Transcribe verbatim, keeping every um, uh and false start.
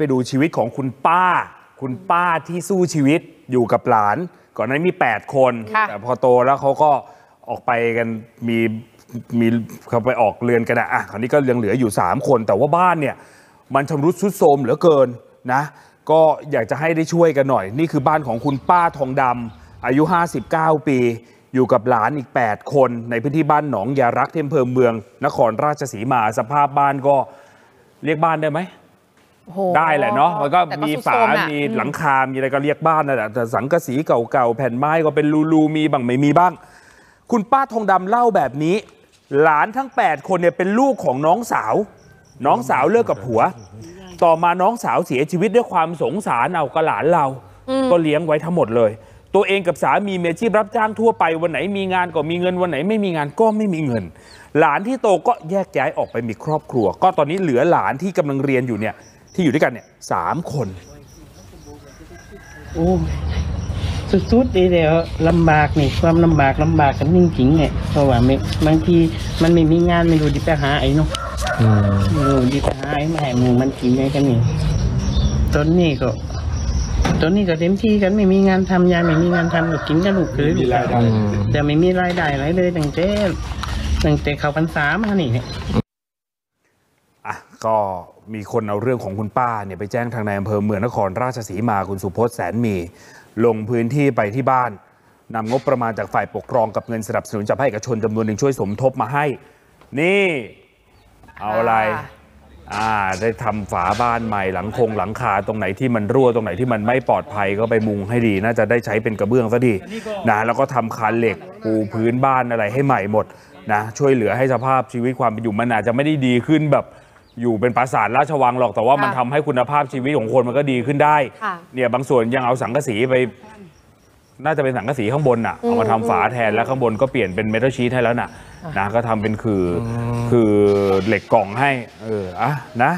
ไปดูชีวิตของคุณป้าคุณป้าที่สู้ชีวิตอยู่กับหลานก่อนหน้านี้มีแปดคนแต่พอโตแล้วเขาก็ออกไปกันมีมีเขาไปออกเรือนกันนะอ่ะคราวนี้ก็ยังเหลืออยู่สามคนแต่ว่าบ้านเนี่ยมันชำรุดทรุดโทรมเหลือเกินนะก็อยากจะให้ได้ช่วยกันหน่อยนี่คือบ้านของคุณป้าทองดำอายุห้าสิบเก้าปีอยู่กับหลานอีกแปดคนในพื้นที่บ้านหนองยารักที่อำเภอเมืองนครราชสีมาสภาพบ้านก็เรียกบ้านได้ไหมได้แหละเนาะมันก็มีฝามีหลังคามีอะไรก็เรียกบ้านนั่นแหละแต่สังกะสีเก่าๆแผ่นไม้ก็เป็นรูๆมีบ้างไม่มีบ้างคุณป้าทองดำเล่าแบบนี้หลานทั้งแปดคนเนี่ยเป็นลูกของน้องสาวน้องสาวเลิกกับผัวต่อมาน้องสาวเสียชีวิตด้วยความสงสารเอาก็หลานเราก็เลี้ยงไว้ทั้งหมดเลยตัวเองกับสามีมีอาชีพรับจ้างทั่วไปวันไหนมีงานก็มีเงินวันไหนไม่มีงานก็ไม่มีเงินหลานที่โตก็แยกย้ายออกไปมีครอบครัวก็ตอนนี้เหลือหลานที่กำลังเรียนอยู่เนี่ยที่อยู่ด้วยกันเนี่ยสามคนโอ้สุดๆเลยเดี๋ยวลำบากนี่ความลำบากลำบากกันจริงๆเนี่ยเพราะว่าบางทีมันไม่มีงานไม่รู้ดิไปหาไอ้เนาะไม่รู้ดิไปหาไอ้แม่มึงมันกินไงกันนี่ตอนนี้ก็ตอนนี้ก็เต็มที่กันไม่มีงานทำยายไม่มีงานทำก็กินกันลูกคือลูกแต่ไม่มีรายได้อะไรเลยตั้งแต่ตั้งแต่เขาพรรษามานี่เนี่ยอ่ะก็มีคนเอาเรื่องของคุณป้าเนี่ยไปแจ้งทางนายอำเภอเมืองนครราชสีมาคุณสุพจน์แสนมีลงพื้นที่ไปที่บ้านนำงบประมาณจากฝ่ายปกครองกับเงินสนับสนุนจากภาคเอกชนจำนวนหนึ่งช่วยสมทบมาให้นี่เอาอะไรอ่าได้ทำฝาบ้านใหม่หลังคงหลังคาตรงไหนที่มันรั่วตรงไหนที่มันไม่ปลอดภัยก็ไปมุงให้ดีน่าจะได้ใช้เป็นกระเบื้องซะดีนะแล้วก็ทำคานเหล็กปูพื้นบ้านอะไรให้ใหม่หมดนะช่วยเหลือให้สภาพชีวิตความเป็นอยู่มันอาจจะไม่ได้ดีขึ้นแบบอยู่เป็นปราสาทราชวังหรอกแต่ว่ามันทำให้คุณภาพชีวิตของคนมันก็ดีขึ้นได้เนี่ยบางส่วนยังเอาสังกะสีไปน่าจะเป็นสังกะสีข้างบนน่ะเอามาทำฝาแทนแล้วข้างบนก็เปลี่ยนเป็นเมทัลชีทให้แล้วน่ะนะก็ทำเป็นคือคือเหล็กกล่องให้เอออ่ะนะ